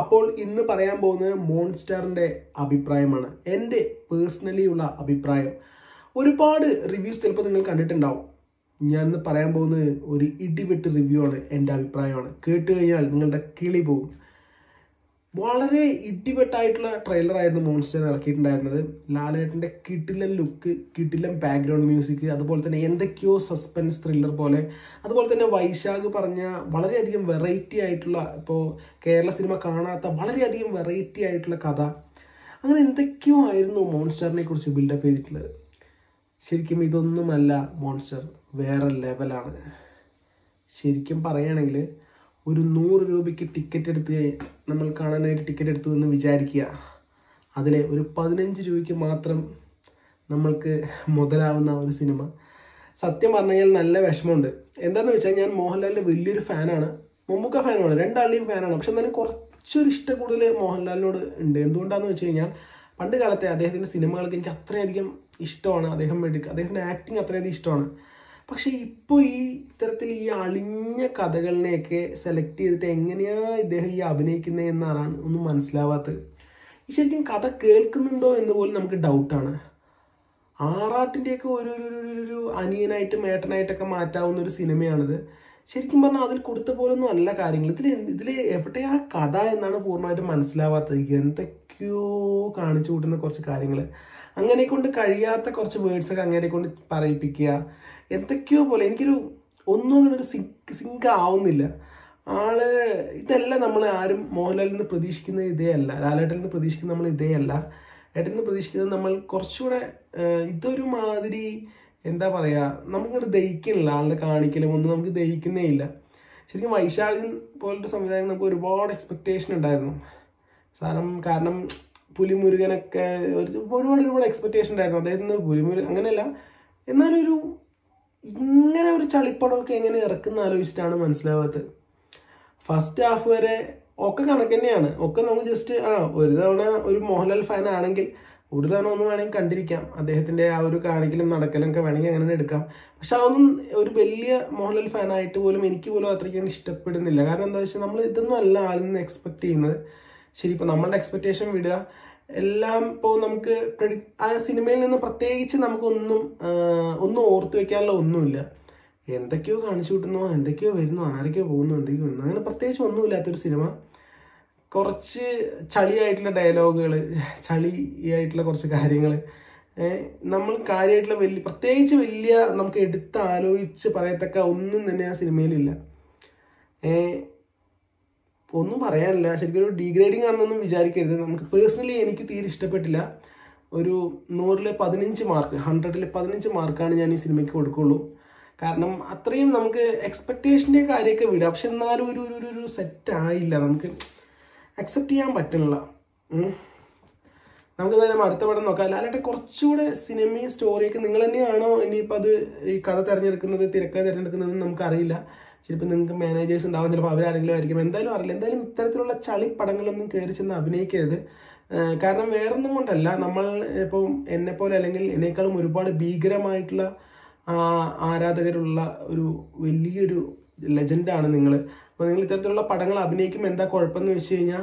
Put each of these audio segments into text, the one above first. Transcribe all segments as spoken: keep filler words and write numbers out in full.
അപ്പോൾ ഇന്ന് പറയാൻ പോകുന്നത് മോൺസ്റ്ററിൻ്റെ അഭിപ്രായമാണ്. എൻ്റെ പേഴ്സണലി ഉള്ള അഭിപ്രായം. ഒരുപാട് റിവ്യൂസ് ചിലപ്പോൾ നിങ്ങൾ കണ്ടിട്ടുണ്ടാവും. ഞാൻ ഇന്ന് പറയാൻ പോകുന്നത് ഒരു ഇടിവെട്ട് റിവ്യൂ ആണ്, എൻ്റെ അഭിപ്രായമാണ്. കേട്ട് കഴിഞ്ഞാൽ നിങ്ങളുടെ കിളി പോകും. വളരെ ഇടിവെട്ടായിട്ടുള്ള ട്രെയിലറായിരുന്നു മോൺസ്റ്റർ ഇറക്കിയിട്ടുണ്ടായിരുന്നത്. ലാലേട്ടൻ്റെ കിടിലൻ ലുക്ക്, കിടിലൻ ബാക്ക്ഗ്രൗണ്ട് മ്യൂസിക്, അതുപോലെ തന്നെ എന്തൊക്കെയോ സസ്പെൻസ് ത്രില്ലർ പോലെ, അതുപോലെ തന്നെ വൈശാഖ് പറഞ്ഞ വളരെയധികം വെറൈറ്റി ആയിട്ടുള്ള, ഇപ്പോൾ കേരള സിനിമ കാണാത്ത വളരെയധികം വെറൈറ്റി ആയിട്ടുള്ള കഥ, അങ്ങനെ എന്തൊക്കെയോ ആയിരുന്നു മോൺസ്റ്ററിനെ കുറിച്ച് ബിൽഡപ്പ് ചെയ്തിട്ടുള്ളത്. ശരിക്കും ഇതൊന്നുമല്ല മോൺസ്റ്റർ, വേറെ ലെവലാണ്. ശരിക്കും പറയുകയാണെങ്കിൽ ഒരു നൂറ് രൂപയ്ക്ക് ടിക്കറ്റ് എടുത്ത് നമ്മൾ കാണാനായിട്ട് ടിക്കറ്റ് എടുത്തു എന്ന് വിചാരിക്കുക. അതിലെ ഒരു പതിനഞ്ച് രൂപയ്ക്ക് മാത്രം നമ്മൾക്ക് മുതലാവുന്ന ഒരു സിനിമ. സത്യം പറഞ്ഞു കഴിഞ്ഞാൽ നല്ല വിഷമമുണ്ട്. എന്താണെന്ന് വെച്ചാൽ ഞാൻ മോഹൻലാലിൻ്റെ വലിയൊരു ഫാനാണ്, മമ്മൂക്ക ഫാനുമാണ്, രണ്ടാളുടെയും ഫാനാണ്. പക്ഷെ എന്നാലും കുറച്ചൊരു ഇഷ്ടം കൂടുതൽ മോഹൻലാലിനോട് ഉണ്ട്. എന്തുകൊണ്ടാണെന്ന് വെച്ച് കഴിഞ്ഞാൽ പണ്ട് കാലത്തെ അദ്ദേഹത്തിൻ്റെ സിനിമകൾക്ക് എനിക്ക് അത്രയധികം ഇഷ്ടമാണ്. അദ്ദേഹം എടുക്കുക അദ്ദേഹത്തിൻ്റെ ആക്ടിങ് അത്രയധികം ഇഷ്ടമാണ്. പക്ഷേ ഇപ്പോൾ ഈ ഇത്തരത്തിൽ ഈ അളിഞ്ഞ കഥകളിനെയൊക്കെ സെലക്ട് ചെയ്തിട്ട് എങ്ങനെയാണ് ഇദ്ദേഹം ഈ അഭിനയിക്കുന്നത് എന്നാണ് ഒന്നും മനസ്സിലാവാത്തത്. ഈ ശരിക്കും കഥ കേൾക്കുന്നുണ്ടോ എന്ന് പോലും നമുക്ക് ഡൗട്ടാണ്. ആറാട്ടിൻ്റെയൊക്കെ ഒരു ഒരു അനിയനായിട്ട് മേട്ടനായിട്ടൊക്കെ മാറ്റാവുന്ന ഒരു സിനിമയാണിത്. ശരിക്കും പറഞ്ഞാൽ അതിൽ കൊടുത്ത പോലൊന്നും അല്ല കാര്യങ്ങൾ. ഇതിൽ ഇതിൽ എവിടെയാ കഥ എന്നാണ് പൂർണ്ണമായിട്ടും മനസ്സിലാവാത്തത്. എന്തൊക്കെയോ കാണിച്ചു കൂട്ടുന്ന കുറച്ച് കാര്യങ്ങൾ, അങ്ങനെ കൊണ്ട് കഴിയാത്ത കുറച്ച് വേർഡ്സൊക്കെ അങ്ങനെ കൊണ്ട് പറയിപ്പിക്കുക, എന്തൊക്കെയോ പോലെ. എനിക്കൊരു ഒന്നും അങ്ങനൊരു സിങ്ക് സിങ്ക് ആവുന്നില്ല ആള്. ഇതല്ല നമ്മൾ ആരും മോഹൻലാലിൽ നിന്ന് പ്രതീക്ഷിക്കുന്നത്, ഇതേ അല്ല. ലാലേട്ടനിൽ നിന്ന് പ്രതീക്ഷിക്കുന്നത് നമ്മൾ ഇതേ അല്ല. ഏട്ടനിൽ നിന്ന് പ്രതീക്ഷിക്കുന്നത് നമ്മൾ കുറച്ചുകൂടെ ഇതൊരു മാതിരി എന്താ പറയുക, നമുക്കത് ദഹിക്കണില്ല. ആളുടെ കാണിക്കലും ഒന്നും നമുക്ക് ദഹിക്കുന്നേ ഇല്ല. ശരിക്കും വൈശാഖൻ പോലൊരു സംവിധായകൻ നമുക്ക് ഒരുപാട് എക്സ്പെക്റ്റേഷൻ ഉണ്ടായിരുന്നു. സാധനം കാരണം പുലിമുരുകനൊക്കെ ഒരു ഒരുപാട് ഒരുപാട് എക്സ്പെക്റ്റേഷൻ ഉണ്ടായിരുന്നു അദ്ദേഹത്തിന്. പുലിമുരുകൻ അങ്ങനെയല്ല, എന്നാലൊരു ഇങ്ങനെ ഒരു ചളിപ്പടമൊക്കെ എങ്ങനെ ഇറക്കുന്ന ആലോചിച്ചിട്ടാണ് മനസ്സിലാവാത്തത്. ഫസ്റ്റ് ഹാഫ് വരെ ഒക്കെ കണക്ക് തന്നെയാണ്. ഒക്കെ നമുക്ക് ജസ്റ്റ് ആ ഒരു തവണ ഒരു മോഹൻലാൽ ഫാൻ ആണെങ്കിൽ ഒരു തവണ ഒന്നും വേണമെങ്കിൽ കണ്ടിരിക്കാം. അദ്ദേഹത്തിൻ്റെ ആ ഒരു കാണിക്കലും നടക്കലും ഒക്കെ വേണമെങ്കിൽ അങ്ങനെ എടുക്കാം. പക്ഷെ അതൊന്നും ഒരു വലിയ മോഹൻലാൽ ഫാനായിട്ട് പോലും എനിക്ക് പോലും അത്രയ്ക്കാണ് ഇഷ്ടപ്പെടുന്നില്ല. കാരണം എന്താ വെച്ചാൽ നമ്മൾ ഇതൊന്നും അല്ല ആളിൽ നിന്ന് എക്സ്പെക്റ്റ് ചെയ്യുന്നത്. ശരി, ഇപ്പോൾ നമ്മളുടെ എക്സ്പെക്റ്റേഷൻ വിടുക. എല്ലാം ഇപ്പോൾ നമുക്ക് ആ സിനിമയിൽ നിന്ന് പ്രത്യേകിച്ച് നമുക്കൊന്നും ഒന്നും ഓർത്ത് വയ്ക്കാനുള്ള ഒന്നുമില്ല. എന്തൊക്കെയോ കാണിച്ചു കിട്ടുന്നു, എന്തൊക്കെയോ വരുന്നു, ആരൊക്കെയോ പോകുന്നു, എന്തൊക്കെയോ വരുന്നു, അങ്ങനെ പ്രത്യേകിച്ച് ഒന്നുമില്ലാത്തൊരു സിനിമ. കുറച്ച് ചളിയായിട്ടുള്ള ഡയലോഗുകൾ, ചളിയായിട്ടുള്ള കുറച്ച് കാര്യങ്ങൾ, നമ്മൾ കാര്യമായിട്ടുള്ള വലിയ പ്രത്യേകിച്ച് വലിയ നമുക്ക് എടുത്ത് ആലോചിച്ച് പറയത്തക്ക ഒന്നും തന്നെ ആ സിനിമയിലില്ല. ഒന്നും പറയാനില്ല. ശരിക്കും ഒരു ഡീഗ്രേഡിങ് ആണെന്നൊന്നും വിചാരിക്കരുത്. നമുക്ക് പേഴ്സണലി എനിക്ക് തീരെ ഇഷ്ടപ്പെട്ടില്ല. ഒരു നൂറിലെ പതിനഞ്ച് മാർക്ക് ഹൺഡ്രഡിൽ പതിനഞ്ച് മാർക്കാണ് ഞാൻ ഈ സിനിമയ്ക്ക് കൊടുക്കുള്ളൂ. കാരണം അത്രയും നമുക്ക് എക്സ്പെക്റ്റേഷൻ്റെ കാര്യമൊക്കെ വിടുക. പക്ഷെ എന്നാലും ഒരു ഒരു ഒരു സെറ്റായില്ല, നമുക്ക് അക്സെപ്റ്റ് ചെയ്യാൻ പറ്റണില്ല. നമുക്ക് എന്തായാലും അടുത്ത പടം നോക്കാം. ലാലേട്ടൻ കുറച്ചുകൂടെ സിനിമയും സ്റ്റോറിയൊക്കെ നിങ്ങൾ തന്നെയാണോ ഇനിയിപ്പോൾ അത് ഈ കഥ തിരഞ്ഞെടുക്കുന്നത്, തിരക്കഥ തിരഞ്ഞെടുക്കുന്നതെന്ന് നമുക്കറിയില്ല. ചിലപ്പോൾ നിങ്ങൾക്ക് മാനേജേഴ്സ് ഉണ്ടാവും, ചിലപ്പോൾ അവരാരെങ്കിലും ആയിരിക്കും, എന്തായാലും അറിയില്ല. എന്തായാലും ഇത്തരത്തിലുള്ള ചളിപ്പടങ്ങളൊന്നും കയറി ചെന്ന് അഭിനയിക്കരുത്. കാരണം വേറൊന്നും കൊണ്ടല്ല, നമ്മൾ ഇപ്പം എന്നെപ്പോലെ അല്ലെങ്കിൽ എന്നേക്കാളും ഒരുപാട് ഭീകരമായിട്ടുള്ള ആരാധകരുള്ള ഒരു വലിയൊരു ലെജൻഡാണ് നിങ്ങൾ. അപ്പോൾ നിങ്ങൾ ഇത്തരത്തിലുള്ള പടങ്ങൾ അഭിനയിക്കുമ്പോൾ എന്താ കുഴപ്പമെന്ന് വെച്ച് കഴിഞ്ഞാൽ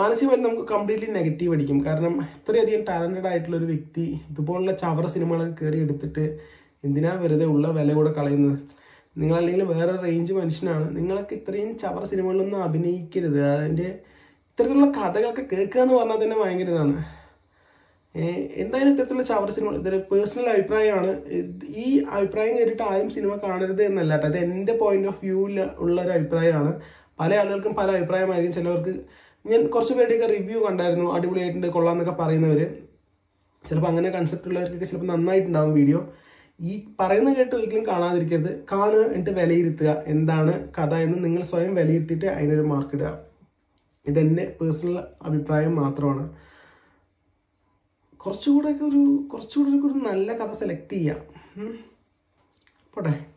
മാനസികമായിട്ട് നമുക്ക് കംപ്ലീറ്റ്ലി നെഗറ്റീവ് അടിക്കും. കാരണം ഇത്രയധികം ടാലൻറ്റഡ് ആയിട്ടുള്ളൊരു വ്യക്തി ഇതുപോലുള്ള ചവറ സിനിമകളൊക്കെ കയറി എടുത്തിട്ട് എന്തിനാ വെറുതെ ഉള്ള വില കൂടെ കളയുന്നത്? നിങ്ങളല്ലെങ്കിൽ വേറെ റേഞ്ച് മനുഷ്യനാണ്. നിങ്ങളൊക്കെ ഇത്രയും ചവറ സിനിമകളിലൊന്നും അഭിനയിക്കരുത്. അതിൻ്റെ ഇത്തരത്തിലുള്ള കഥകളൊക്കെ കേൾക്കുക എന്ന് പറഞ്ഞാൽ തന്നെ ഭയങ്കര ഇതാണ്. എന്തായാലും ഇത്തരത്തിലുള്ള ചവറ സിനിമകൾ ഇതൊരു പേഴ്സണൽ അഭിപ്രായമാണ്. ഈ അഭിപ്രായം കേട്ടിട്ട് ആരും സിനിമ കാണരുത് എന്നല്ല കേട്ടോ. അത് എൻ്റെ പോയിൻ്റ് ഓഫ് വ്യൂവിൽ ഉള്ള ഒരു അഭിപ്രായമാണ്. പല ആളുകൾക്കും പല അഭിപ്രായമായിരിക്കും. ചിലവർക്ക് ഞാൻ കുറച്ച് പേരുടെയൊക്കെ റിവ്യൂ കണ്ടായിരുന്നു, അടിപൊളിയായിട്ടുണ്ട്, കൊള്ളാമെന്നൊക്കെ പറയുന്നവർ. ചിലപ്പോൾ അങ്ങനെ കൺസെപ്റ്റ് ഉള്ളവർക്കൊക്കെ ചിലപ്പോൾ നന്നായിട്ടുണ്ടാകും വീഡിയോ. ഈ പറയുന്ന കേട്ട് ഒരിക്കലും കാണാതിരിക്കരുത്. കാണുക, എന്നിട്ട് വിലയിരുത്തുക എന്താണ് കഥ എന്ന് നിങ്ങൾ സ്വയം വിലയിരുത്തിയിട്ട് അതിനൊരു മാർക്ക് ഇടുക. ഇതെൻ്റെ പേഴ്സണൽ അഭിപ്രായം മാത്രമാണ്. കുറച്ചുകൂടെയൊക്കെ ഒരു കുറച്ചുകൂടെ ഒരു നല്ല കഥ സെലക്ട് ചെയ്യുക. പോട്ടെ.